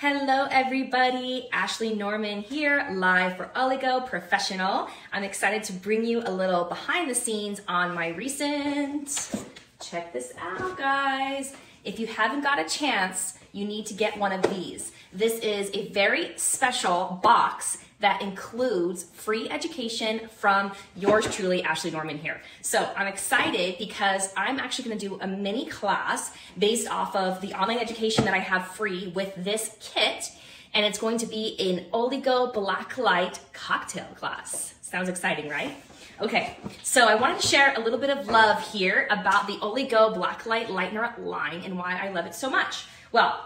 Hello everybody, Ashlee Norman here, live for Oligo Professional. I'm excited to bring you a little behind the scenes on my recent. Check this out, guys. If you haven't got a chance, you need to get one of these. This is a very special box that includes free education from yours truly, Ashlee Norman here. So I'm excited because I'm actually gonna do a mini class based off of the online education that I have free with this kit, and it's going to be an Oligo Blacklight Cocktail class. Sounds exciting, right? Okay, so I wanted to share a little bit of love here about the Oligo Blacklight Lightener line and why I love it so much. Well,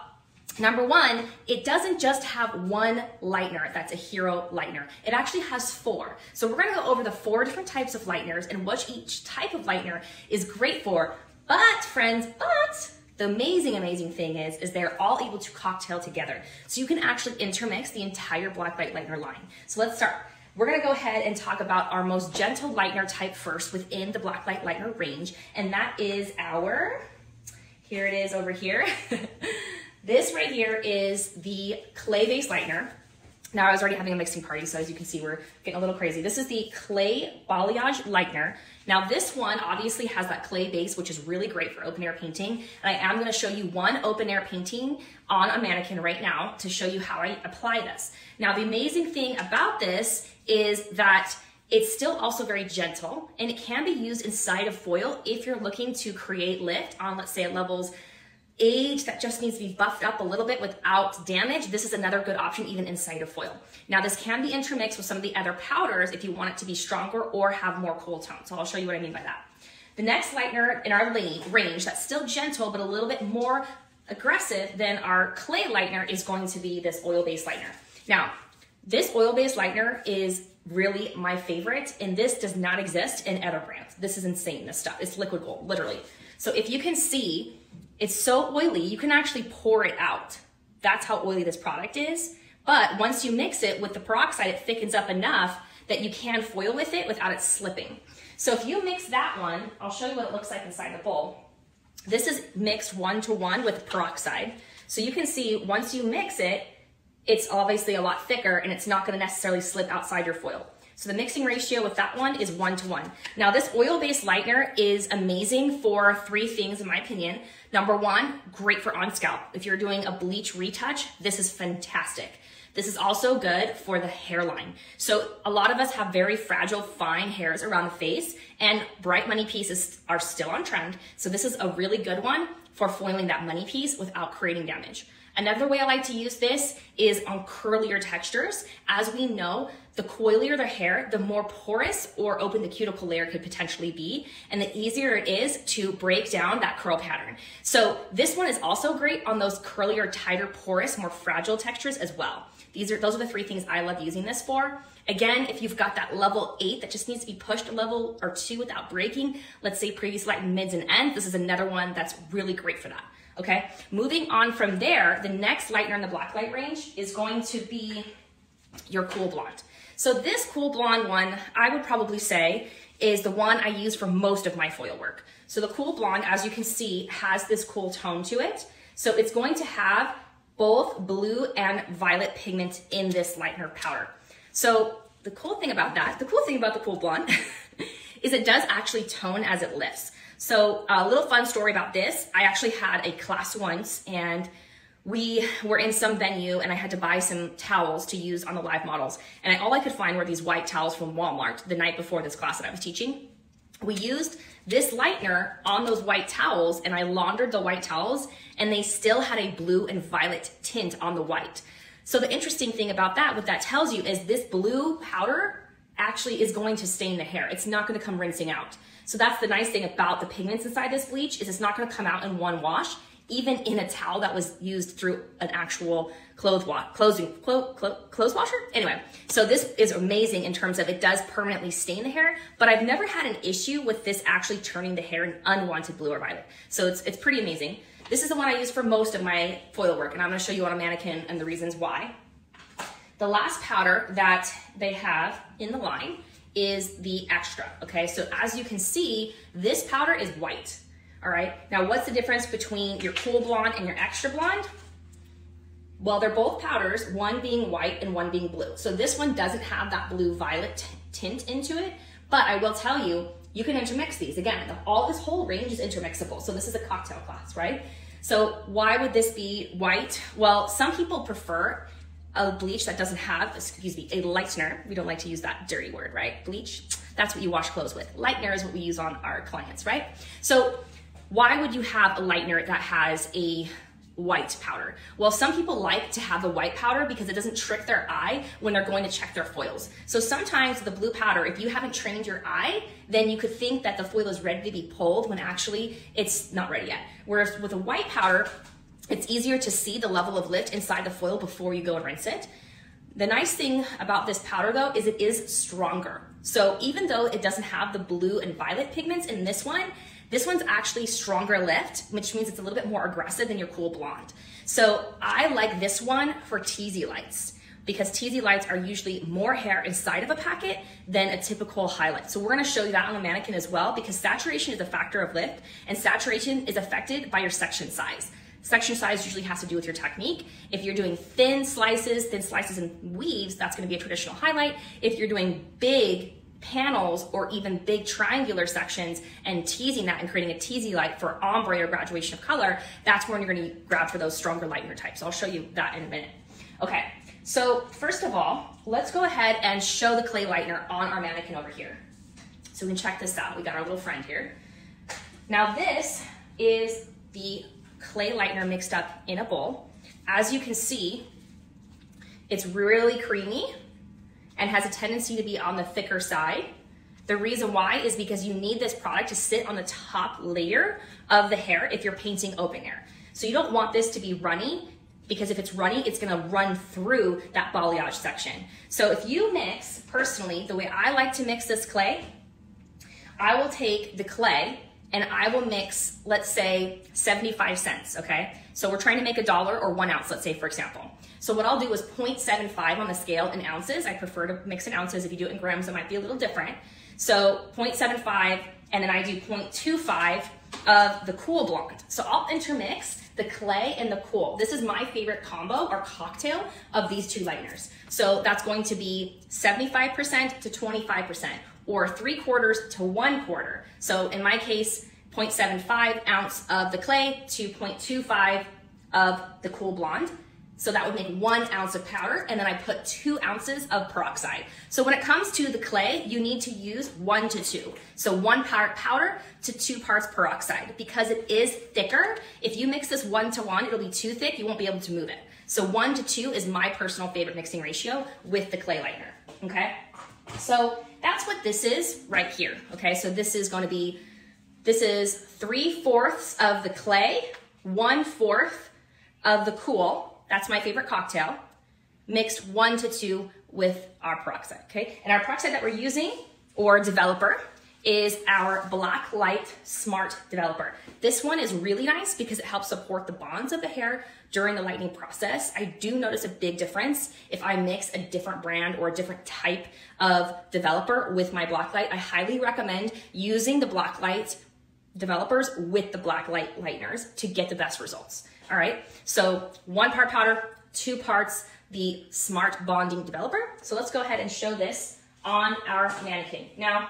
number one, it doesn't just have one lightener that's a hero lightener. It actually has four. So we're gonna go over the four different types of lighteners and what each type of lightener is great for. But friends, but the amazing thing is they're all able to cocktail together. So you can actually intermix the entire Blacklight Lightener line. So let's start. We're gonna go ahead and talk about our most gentle lightener type first within the Blacklight Lightener range. And that is our, here it is over here. This right here is the clay-based lightener. Now I was already having a mixing party, so as you can see, we're getting a little crazy. This is the Clay Balayage Lightener. Now this one obviously has that clay base, which is really great for open air painting. And I am gonna show you one open air painting on a mannequin right now to show you how I apply this. Now the amazing thing about this is that it's still also very gentle, and it can be used inside of foil if you're looking to create lift on, let's say, at levels age that just needs to be buffed up a little bit without damage. This is another good option even inside of foil. Now this can be intermixed with some of the other powders if you want it to be stronger or have more cool tone. So I'll show you what I mean by that. The next lightener in our range that's still gentle but a little bit more aggressive than our clay lightener is going to be this oil-based lightener. Now this oil-based lightener is really my favorite, and this does not exist in other brands. This is insane, this stuff. It's liquid gold, literally. So if you can see, it's so oily, you can actually pour it out. That's how oily this product is. But once you mix it with the peroxide, it thickens up enough that you can foil with it without it slipping. So if you mix that one, I'll show you what it looks like inside the bowl. This is mixed 1-to-1 with peroxide. So you can see once you mix it, it's obviously a lot thicker and it's not gonna necessarily slip outside your foil. So the mixing ratio with that one is 1-to-1. Now this oil-based lightener is amazing for three things in my opinion. Number one, great for on scalp. If you're doing a bleach retouch, this is fantastic. This is also good for the hairline. So a lot of us have very fragile, fine hairs around the face, and bright money pieces are still on trend. So this is a really good one for foiling that money piece without creating damage. Another way I like to use this is on curlier textures. As we know, the coilier the hair, the more porous or open the cuticle layer could potentially be, and the easier it is to break down that curl pattern. So this one is also great on those curlier, tighter, porous, more fragile textures as well. Those are the three things I love using this for. Again, if you've got that level 8 that just needs to be pushed a level or two without breaking, let's say previous light mids and ends, this is another one that's really great for that. Okay, moving on from there, the next lightener in the Blacklight range is going to be your Cool Blonde. So this Cool Blonde one, I would probably say, is the one I use for most of my foil work. So the Cool Blonde, as you can see, has this cool tone to it. So it's going to have both blue and violet pigment in this lightener powder. So the cool thing about that, the cool thing about the Cool Blonde is it does actually tone as it lifts. So a little fun story about this. I actually had a class once, and we were in some venue, and I had to buy some towels to use on the live models. And all I could find were these white towels from Walmart the night before this class that I was teaching. We used this lightener on those white towels, and I laundered the white towels, and they still had a blue and violet tint on the white. So the interesting thing about that, what that tells you, is this blue powder actually is going to stain the hair. It's not going to come rinsing out. So that's the nice thing about the pigments inside this bleach, is it's not going to come out in one wash, even in a towel that was used through an actual clothes washer. Anyway, so this is amazing in terms of it does permanently stain the hair, but I've never had an issue with this actually turning the hair an unwanted blue or violet. So it's pretty amazing. This is the one I use for most of my foil work, and I'm going to show you on a mannequin and the reasons why. The last powder that they have in the line is the Extra, okay? So as you can see, this powder is white, all right? Now, what's the difference between your Cool Blonde and your Extra Blonde? Well, they're both powders, one being white and one being blue. So this one doesn't have that blue-violet tint into it, but I will tell you, you can intermix these. Again, all this whole range is intermixable. So this is a cocktail class, right? So why would this be white? Well, some people prefer a bleach that doesn't have, excuse me, a lightener. We don't like to use that dirty word, right? Bleach, that's what you wash clothes with. Lightener is what we use on our clients, right? So why would you have a lightener that has a white powder? Well, some people like to have the white powder because it doesn't trick their eye when they're going to check their foils. So sometimes the blue powder, if you haven't trained your eye, then you could think that the foil is ready to be pulled when actually it's not ready yet. Whereas with a white powder, it's easier to see the level of lift inside the foil before you go and rinse it. The nice thing about this powder though is it is stronger. So even though it doesn't have the blue and violet pigments in this one's actually stronger lift, which means it's a little bit more aggressive than your Cool Blonde. So I like this one for teasy lights because teasy lights are usually more hair inside of a packet than a typical highlight. So we're gonna show you that on the mannequin as well because saturation is a factor of lift and saturation is affected by your section size. Section size usually has to do with your technique. If you're doing thin slices and weaves, that's gonna be a traditional highlight. If you're doing big panels or even big triangular sections and teasing that and creating a teasy light for ombre or graduation of color, that's when you're gonna grab for those stronger lightener types. I'll show you that in a minute. Okay, so first of all, let's go ahead and show the clay lightener on our mannequin over here. So we can check this out. We got our little friend here. Now this is the clay lightener mixed up in a bowl. As you can see, it's really creamy and has a tendency to be on the thicker side. The reason why is because you need this product to sit on the top layer of the hair if you're painting open hair. So you don't want this to be runny because if it's runny, it's gonna run through that balayage section. So if you mix, personally, the way I like to mix this clay, I will take the clay and I will mix, let's say 75 cents, okay? So we're trying to make $1 or 1 ounce, let's say, for example. So what I'll do is 0.75 on the scale in ounces. I prefer to mix in ounces. If you do it in grams, it might be a little different. So 0.75, and then I do 0.25 of the Cool Blonde. So I'll intermix the clay and the cool. This is my favorite combo or cocktail of these two lighteners. So that's going to be 75% to 25%. Or 3/4 to 1/4. So in my case, 0.75 ounce of the clay to 0.25 of the Cool Blonde. So that would make 1 ounce of powder, and then I put 2 ounces of peroxide. So when it comes to the clay, you need to use 1 to 2. So 1 part powder to 2 parts peroxide because it is thicker. If you mix this 1 to 1, it'll be too thick, you won't be able to move it. So 1 to 2 is my personal favorite mixing ratio with the clay lightener, okay? So that's what this is right here, okay? So this is gonna be, this is 3/4 of the clay, 1/4 of the cool, that's my favorite cocktail, mixed 1 to 2 with our peroxide, okay? And our peroxide that we're using, or developer, is our Blacklight Smart Developer. This one is really nice because it helps support the bonds of the hair during the lightening process. I do notice a big difference if I mix a different brand or a different type of developer with my Blacklight. I highly recommend using the Blacklight developers with the Blacklight lighteners to get the best results, all right? So 1 part powder, 2 parts the Smart Bonding Developer. So let's go ahead and show this on our mannequin. Now,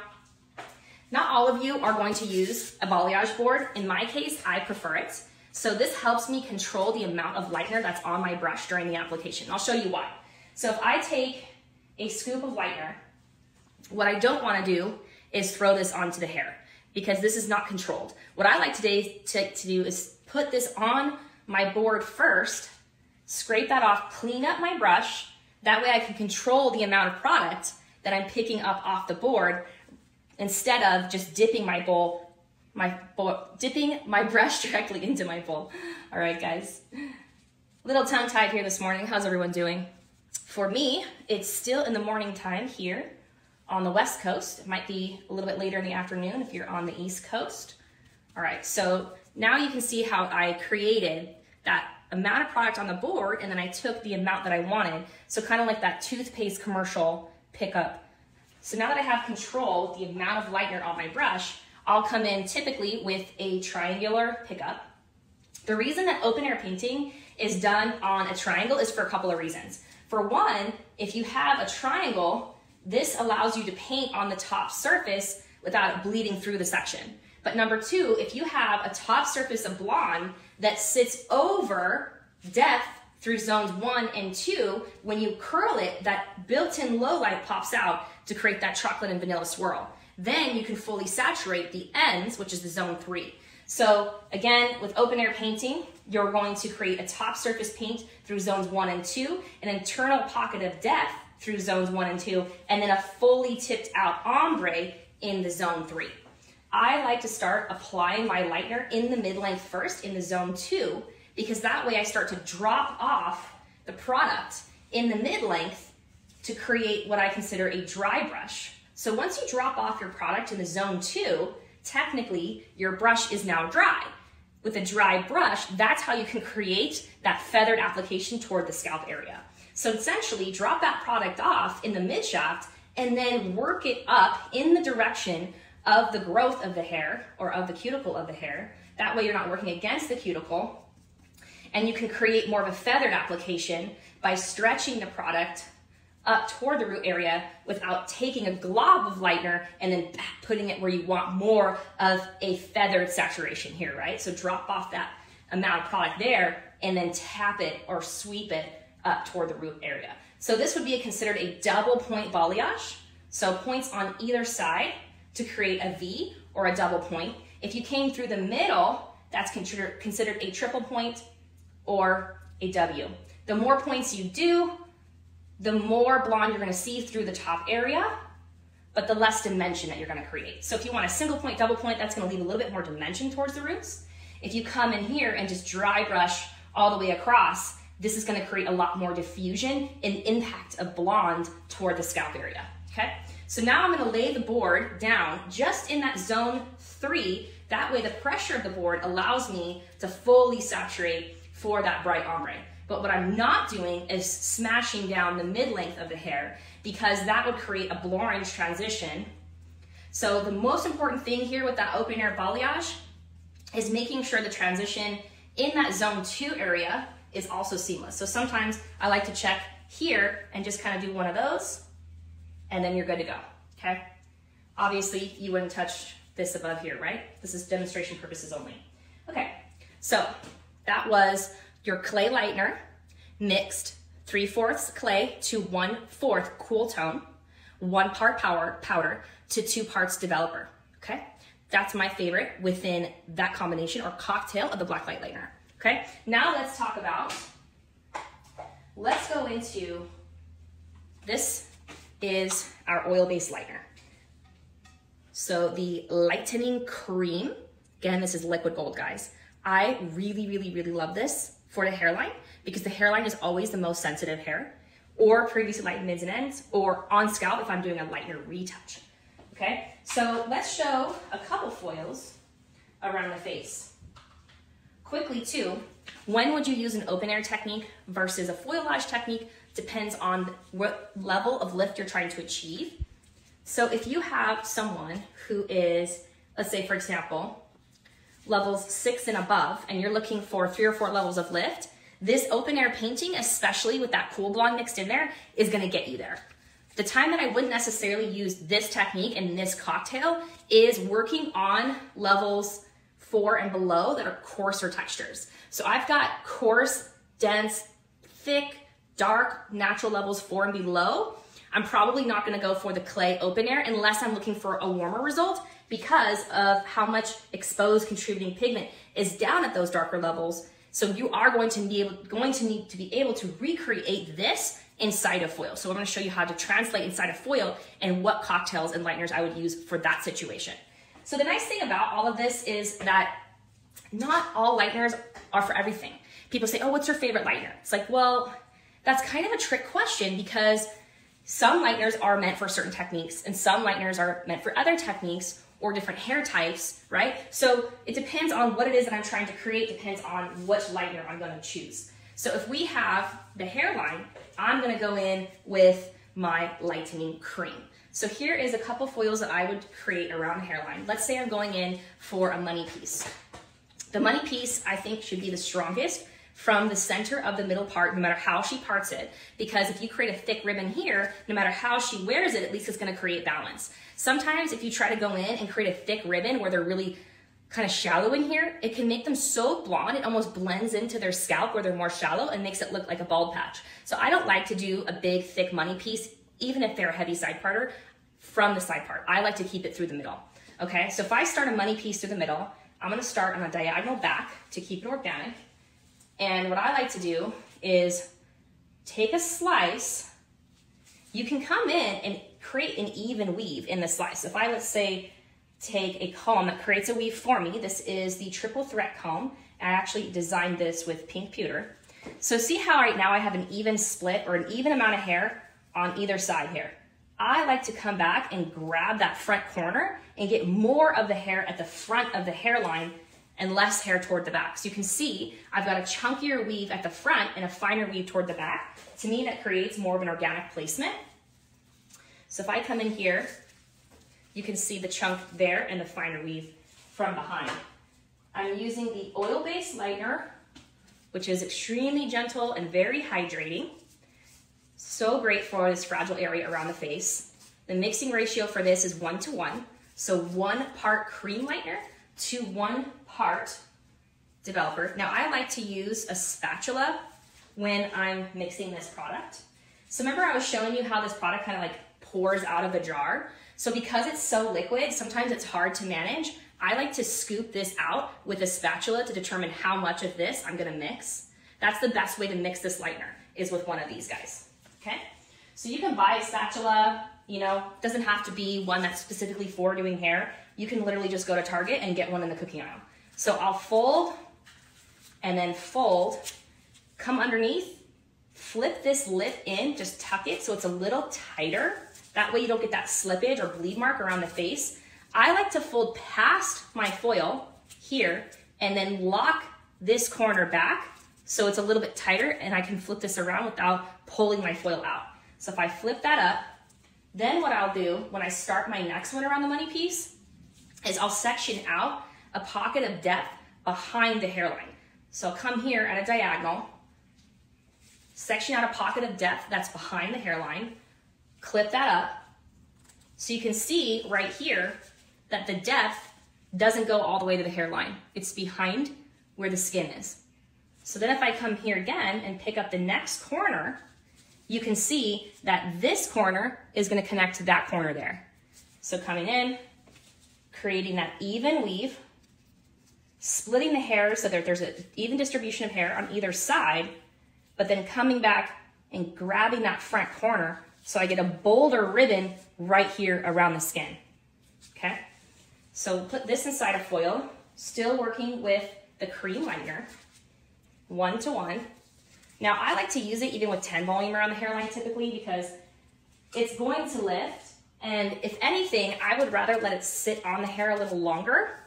not all of you are going to use a balayage board. In my case, I prefer it. So this helps me control the amount of lightener that's on my brush during the application. I'll show you why. So if I take a scoop of lightener, what I don't wanna do is throw this onto the hair because this is not controlled. What I like today to do is put this on my board first, scrape that off, clean up my brush. That way I can control the amount of product that I'm picking up off the board instead of just dipping my brush directly into my bowl. All right, guys. Little tongue-tied here this morning. How's everyone doing? For me, it's still in the morning time here on the West Coast. It might be a little bit later in the afternoon if you're on the East Coast. All right, so now you can see how I created that amount of product on the board, and then I took the amount that I wanted. So kind of like that toothpaste commercial pickup. So now that I have control with the amount of lightener on my brush, I'll come in typically with a triangular pickup. The reason that open air painting is done on a triangle is for a couple of reasons. For one, if you have a triangle, this allows you to paint on the top surface without it bleeding through the section. But number two, if you have a top surface of blonde that sits over depth through zones 1 and 2, when you curl it, that built-in low light pops out to create that chocolate and vanilla swirl. Then you can fully saturate the ends, which is the zone 3. So again, with open air painting, you're going to create a top surface paint through zones 1 and 2, an internal pocket of depth through zones 1 and 2, and then a fully tipped out ombre in the zone 3. I like to start applying my lightener in the mid-length first in the zone 2, because that way I start to drop off the product in the mid-length to create what I consider a dry brush. So once you drop off your product in the zone 2, technically your brush is now dry. With a dry brush, that's how you can create that feathered application toward the scalp area. So essentially drop that product off in the mid shaft and then work it up in the direction of the growth of the hair or of the cuticle of the hair. That way you're not working against the cuticle, and you can create more of a feathered application by stretching the product up toward the root area without taking a glob of lightener and then putting it where you want more of a feathered saturation here, right? So drop off that amount of product there and then tap it or sweep it up toward the root area. So this would be considered a double point balayage. So points on either side to create a V or a double point. If you came through the middle, that's considered a triple point or a W. The more points you do, the more blonde you're gonna see through the top area, but the less dimension that you're gonna create. So if you want a single point, double point, that's gonna leave a little bit more dimension towards the roots. If you come in here and just dry brush all the way across, this is gonna create a lot more diffusion and impact of blonde toward the scalp area, okay? So now I'm gonna lay the board down just in that zone 3. That way the pressure of the board allows me to fully saturate for that bright ombre. But what I'm not doing is smashing down the mid-length of the hair, because that would create a blue-orange transition. So the most important thing here with that open air balayage is making sure the transition in that zone 2 area is also seamless. So sometimes I like to check here and just kind of do one of those, and then you're good to go, okay? Obviously you wouldn't touch this above here, right? This is demonstration purposes only. Okay, so that was your clay lightener mixed 3/4 clay to 1/4 cool tone, 1 part powder to 2 parts developer, okay? That's my favorite within that combination or cocktail of the Blacklight Lightener, okay? Now let's talk about, let's go into, this is our oil-based lightener. So the lightening cream, again, this is liquid gold, guys. I really love this for the hairline, because the hairline is always the most sensitive hair, or previously lightened mids and ends, or on scalp if I'm doing a lightener retouch, okay? So let's show a couple foils around the face. Quickly too, when would you use an open air technique versus a foliage technique? Depends on what level of lift you're trying to achieve. So if you have someone who is, let's say for example, levels 6 and above, and you're looking for 3 or 4 levels of lift, this open air painting, especially with that cool blonde mixed in there, is gonna get you there. The time that I wouldn't necessarily use this technique in this cocktail is working on levels 4 and below that are coarser textures. So I've got coarse, dense, thick, dark, natural levels 4 and below. I'm probably not gonna go for the clay open air unless I'm looking for a warmer result, because of how much exposed contributing pigment is down at those darker levels. So you are going to need to be able to recreate this inside of foil. So I'm going to show you how to translate inside of foil and what cocktails and lighteners I would use for that situation. So the nice thing about all of this is that not all lighteners are for everything. People say, oh, what's your favorite lightener? It's like, well, that's kind of a trick question, because some lighteners are meant for certain techniques and some lighteners are meant for other techniques or different hair types, right? So it depends on what it is that I'm trying to create, depends on which lightener I'm gonna choose. So if we have the hairline, I'm gonna go in with my lightening cream. So here is a couple foils that I would create around the hairline. Let's say I'm going in for a money piece. The money piece I think should be the strongest from the center of the middle part, no matter how she parts it, because if you create a thick ribbon here, no matter how she wears it, at least it's gonna create balance. Sometimes if you try to go in and create a thick ribbon where they're really kind of shallow in here, it can make them so blonde, it almost blends into their scalp where they're more shallow and makes it look like a bald patch. So I don't like to do a big, thick money piece, even if they're a heavy side parter, from the side part. I like to keep it through the middle. Okay, so if I start a money piece through the middle, I'm gonna start on a diagonal back to keep it organic. And what I like to do is take a slice. You can come in and create an even weave in the slice. So if I, let's say, take a comb that creates a weave for me, this is the Triple Threat comb. I actually designed this with Pink Pewter. So see how right now I have an even split or an even amount of hair on either side here. I like to come back and grab that front corner and get more of the hair at the front of the hairline and less hair toward the back. So you can see I've got a chunkier weave at the front and a finer weave toward the back. To me, that creates more of an organic placement. So if I come in here, you can see the chunk there and the finer weave from behind. I'm using the oil-based lightener, which is extremely gentle and very hydrating. So great for this fragile area around the face. The mixing ratio for this is 1:1. So 1 part cream lightener to 1 part developer. Now I like to use a spatula when I'm mixing this product. So remember I was showing you how this product kind of like pours out of a jar. So because it's so liquid, sometimes it's hard to manage. I like to scoop this out with a spatula to determine how much of this I'm gonna mix. That's the best way to mix this lightener, is with one of these guys, okay? So you can buy a spatula, you know, doesn't have to be one that's specifically for doing hair. You can literally just go to Target and get one in the cooking aisle. So I'll fold and then fold, come underneath, flip this lip in, just tuck it so it's a little tighter. That way you don't get that slippage or bleed mark around the face. I like to fold past my foil here and then lock this corner back so it's a little bit tighter and I can flip this around without pulling my foil out. So if I flip that up, then what I'll do when I start my next one around the money piece is I'll section out a pocket of depth behind the hairline. So I'll come here at a diagonal, section out a pocket of depth that's behind the hairline, clip that up. So you can see right here that the depth doesn't go all the way to the hairline. It's behind where the skin is. So then if I come here again and pick up the next corner, you can see that this corner is gonna connect to that corner there. So coming in, creating that even weave, splitting the hair so that there's an even distribution of hair on either side, but then coming back and grabbing that front corner so I get a bolder ribbon right here around the skin, okay? So put this inside a foil, still working with the cream lightener, 1:1. Now I like to use it even with 10 volume around the hairline typically because it's going to lift, and if anything, I would rather let it sit on the hair a little longer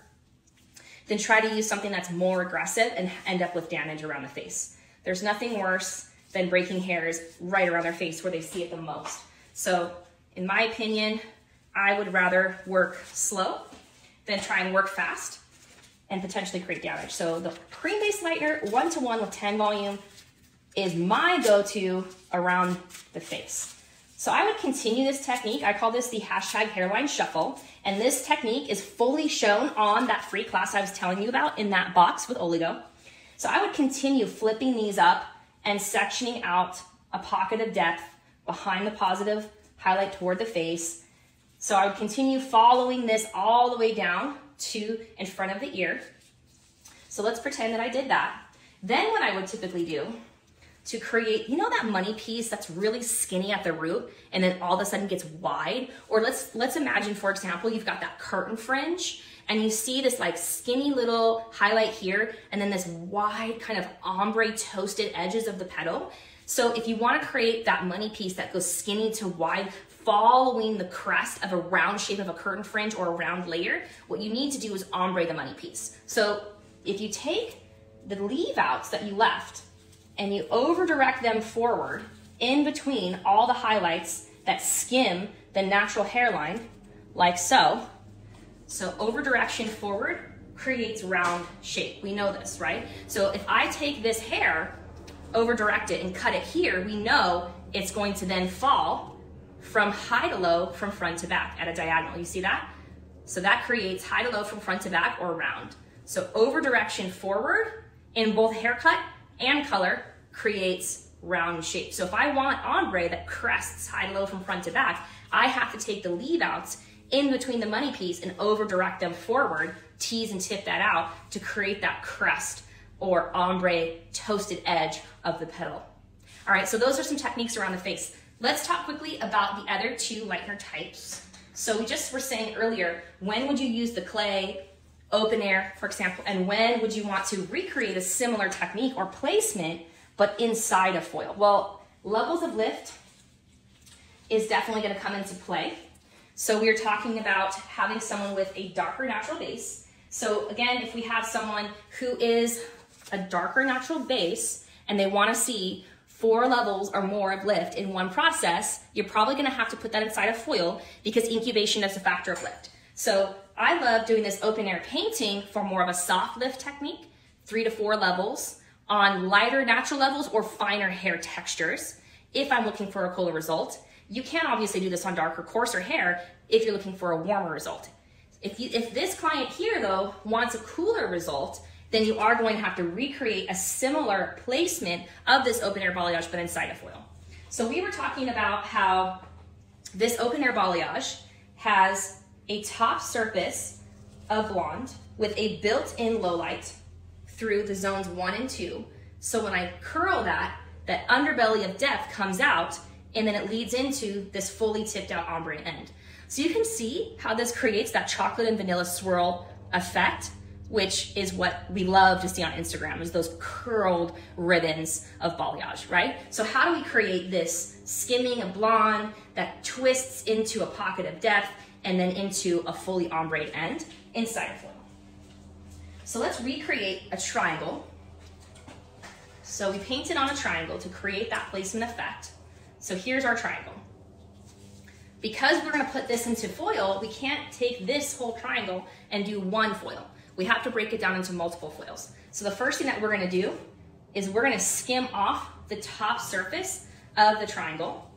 than try to use something that's more aggressive and end up with damage around the face. There's nothing worse than breaking hairs right around their face where they see it the most. So in my opinion, I would rather work slow than try and work fast and potentially create damage. So the cream-based lightener, 1:1 with 10 volume, is my go-to around the face. So I would continue this technique. I call this the #hairline shuffle. And this technique is fully shown on that free class I was telling you about in that box with Oligo. So I would continue flipping these up and sectioning out a pocket of depth behind the positive highlight toward the face. So I would continue following this all the way down to in front of the ear. So let's pretend that I did that. Then what I would typically do to create, you know, that money piece that's really skinny at the root and then all of a sudden gets wide? Or let's imagine, for example, you've got that curtain fringe and you see this like skinny little highlight here and then this wide kind of ombre toasted edges of the petal. So if you wanna create that money piece that goes skinny to wide following the crest of a round shape of a curtain fringe or a round layer, what you need to do is ombre the money piece. So if you take the leave outs that you left and you over direct them forward in between all the highlights that skim the natural hairline, like so. So over direction forward creates round shape. We know this, right? So if I take this hair, over direct it and cut it here, we know it's going to then fall from high to low, from front to back at a diagonal. You see that? So that creates high to low from front to back or round. So over direction forward in both haircut and color creates round shape. So if I want ombre that crests high to low from front to back, I have to take the leave outs in between the money piece and over direct them forward, tease and tip that out to create that crest or ombre toasted edge of the petal. All right, so those are some techniques around the face. Let's talk quickly about the other two lightener types. So we just were saying earlier, when would you use the clay, open air, for example, and when would you want to recreate a similar technique or placement, but inside of foil? Well, levels of lift is definitely gonna come into play. So we're talking about having someone with a darker natural base. So again, if we have someone who is a darker natural base and they wanna see 4 levels or more of lift in one process, you're probably gonna have to put that inside of foil because incubation is a factor of lift. So I love doing this open air painting for more of a soft lift technique, 3 to 4 levels on lighter natural levels or finer hair textures if I'm looking for a cooler result. You can obviously do this on darker, coarser hair if you're looking for a warmer result. If this client here though wants a cooler result, then you are going to have to recreate a similar placement of this open air balayage but inside of foil. So we were talking about how this open air balayage has a top surface of blonde with a built-in low light through the zones 1 and 2. So when I curl that, that underbelly of depth comes out and then it leads into this fully tipped out ombre end. So you can see how this creates that chocolate and vanilla swirl effect, which is what we love to see on Instagram, is those curled ribbons of balayage, right? So how do we create this skimming of blonde that twists into a pocket of depth and then into a fully ombre end inside of foil? So let's recreate a triangle. So we painted on a triangle to create that placement effect. So here's our triangle. Because we're gonna put this into foil, we can't take this whole triangle and do one foil. We have to break it down into multiple foils. So the first thing that we're gonna do is we're gonna skim off the top surface of the triangle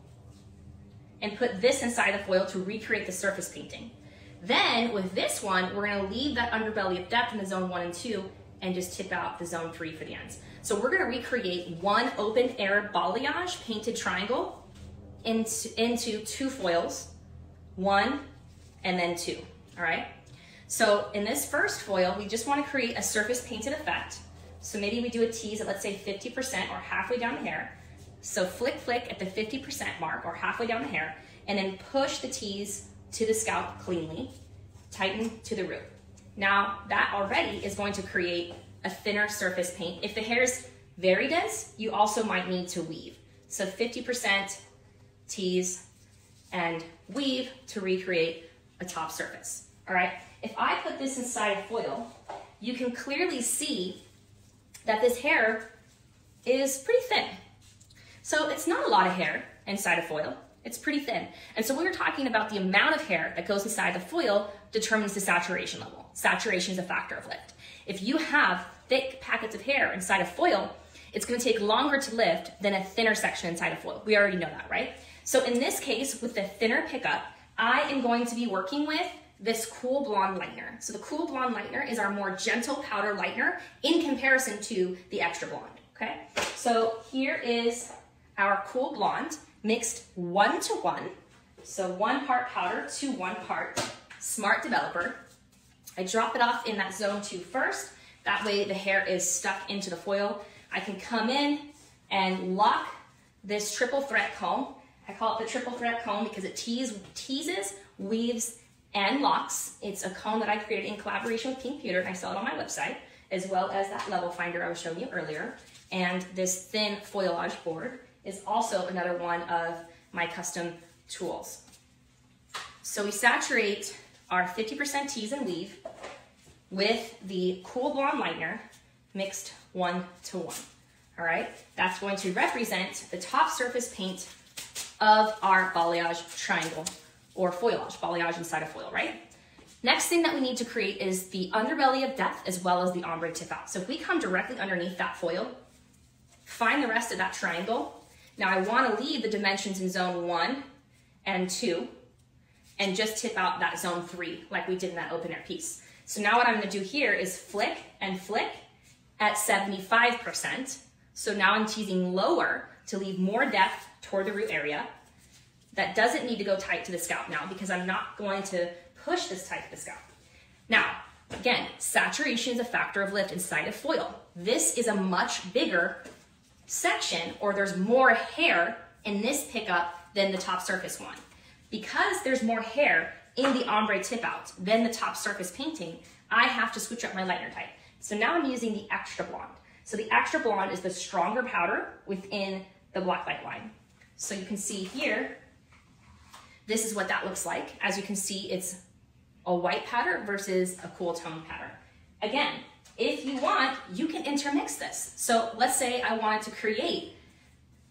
and put this inside the foil to recreate the surface painting. Then with this one, we're gonna leave that underbelly of depth in the zone 1 and 2 and just tip out the zone 3 for the ends. So we're gonna recreate one open air balayage painted triangle into 2 foils, 1 and then 2, all right? So in this first foil, we just want to create a surface painted effect. So maybe we do a tease at, let's say, 50% or halfway down the hair. So flick, flick at the 50% mark or halfway down the hair, and then push the tease to the scalp cleanly, tighten to the root. Now that already is going to create a thinner surface paint. If the hair is very dense, you also might need to weave. So 50% tease and weave to recreate a top surface, all right? If I put this inside of foil, you can clearly see that this hair is pretty thin. So it's not a lot of hair inside of foil, it's pretty thin. And so we were talking about the amount of hair that goes inside the foil determines the saturation level. Saturation is a factor of lift. If you have thick packets of hair inside of foil, it's gonna take longer to lift than a thinner section inside of foil. We already know that, right? So in this case, with the thinner pickup, I am going to be working with this Cool Blonde Lightener. So the Cool Blonde Lightener is our more gentle powder lightener in comparison to the Extra Blonde, okay? So here is our Cool Blonde mixed 1 to 1. So 1 part powder to 1 part Smart Developer. I drop it off in that zone 2 first. That way the hair is stuck into the foil. I can come in and lock this triple threat comb. I call it the triple threat comb because it teases, weaves, and locks. It's a comb that I created in collaboration with Pink Pewter, and I sell it on my website, as well as that level finder I was showing you earlier. And this thin foliage board is also another one of my custom tools. So we saturate our 50% tease and weave with the Cool Blonde Lightener mixed 1 to 1, all right? That's going to represent the top surface paint of our balayage triangle, or foliage, balayage inside of foil, right? Next thing that we need to create is the underbelly of depth as well as the ombre tip out. So if we come directly underneath that foil, find the rest of that triangle. Now I want to leave the dimensions in zone 1 and 2 and just tip out that zone 3 like we did in that open air piece. So now what I'm going to do here is flick and flick at 75%. So now I'm teasing lower to leave more depth toward the root area. That doesn't need to go tight to the scalp now because I'm not going to push this tight to the scalp. Now, again, saturation is a factor of lift inside of foil. This is a much bigger section, or there's more hair in this pickup than the top surface one. Because there's more hair in the ombre tip out than the top surface painting, I have to switch up my lightener type. So now I'm using the Extra Blonde. So the Extra Blonde is the stronger powder within the Blacklight line. So you can see here, this is what that looks like. As you can see, it's a white powder versus a cool tone powder. Again, if you want, you can intermix this. So let's say I wanted to create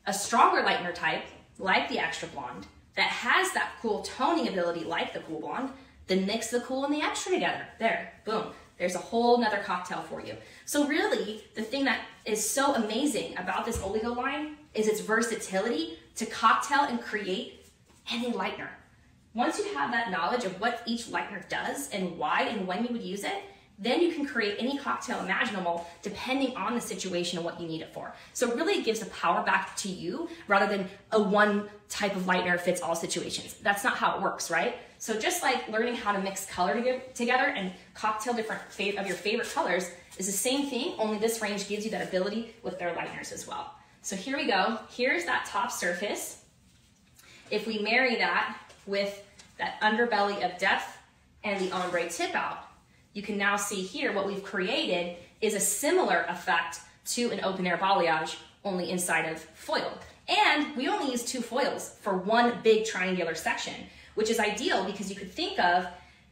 a stronger lightener type like the Extra Blonde that has that cool toning ability like the Cool Blonde, then mix the cool and the extra together. There, boom. There's a whole nother cocktail for you. So really, the thing that is so amazing about this Oligo line is its versatility to cocktail and create any lightener. Once you have that knowledge of what each lightener does and why and when you would use it, then you can create any cocktail imaginable depending on the situation and what you need it for. So really it gives the power back to you rather than a one type of lightener fits all situations. That's not how it works, right? So just like learning how to mix color together and cocktail different of your favorite colors is the same thing, only this range gives you that ability with their lighteners as well. So here we go, here's that top surface. If we marry that with that underbelly of depth and the ombre tip out, you can now see here what we've created is a similar effect to an open air balayage, only inside of foil. And we only use 2 foils for one big triangular section, which is ideal because you could think of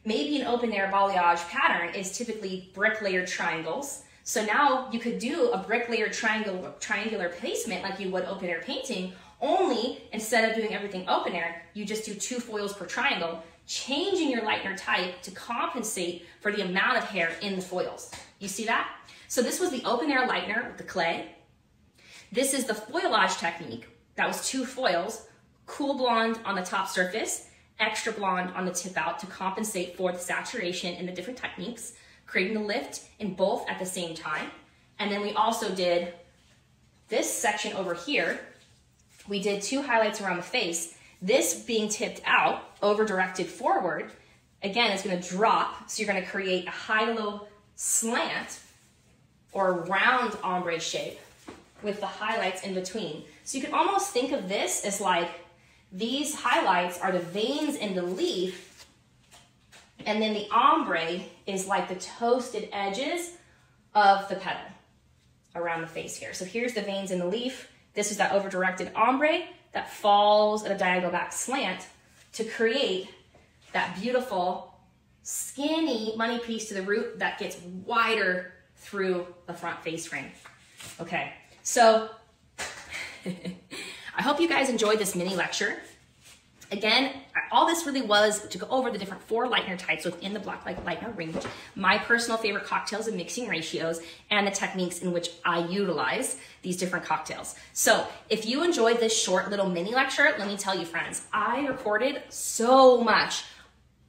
maybe an open air balayage pattern is typically brick layered triangles. So now you could do a brick layered triangular placement like you would open air painting, only instead of doing everything open air, you just do 2 foils per triangle, changing your lightener type to compensate for the amount of hair in the foils. You see that? So this was the open air lightener with the clay. This is the foilage technique. That was 2 foils, Cool Blonde on the top surface, Extra Blonde on the tip out to compensate for the saturation in the different techniques, creating the lift in both at the same time. And then we also did this section over here. We did 2 highlights around the face. This being tipped out, over directed forward, again, it's gonna drop, so you're gonna create a high-low slant or round ombre shape with the highlights in between. So you can almost think of this as like, these highlights are the veins in the leaf, and then the ombre is like the toasted edges of the petal around the face here. So here's the veins in the leaf. This is that over-directed ombre that falls at a diagonal back slant to create that beautiful skinny money piece to the root that gets wider through the front face frame. Okay, so I hope you guys enjoyed this mini lecture. Again, all this really was to go over the different 4 lightener types within the Blacklight Lightener range, my personal favorite cocktails and mixing ratios, and the techniques in which I utilize these different cocktails. So if you enjoyed this short little mini lecture, let me tell you friends, I recorded so much,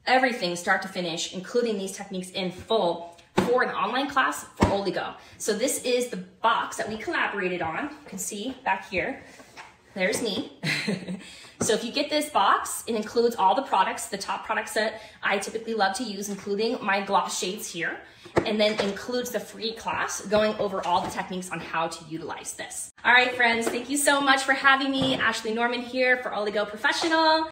everything start to finish, including these techniques in full for an online class for Oligo. So this is the box that we collaborated on. You can see back here, there's me. So if you get this box, it includes all the products, the top products that I typically love to use, including my gloss shades here, and then includes the free class going over all the techniques on how to utilize this. All right, friends, thank you so much for having me. Ashlee Norman here for Oligo Professional.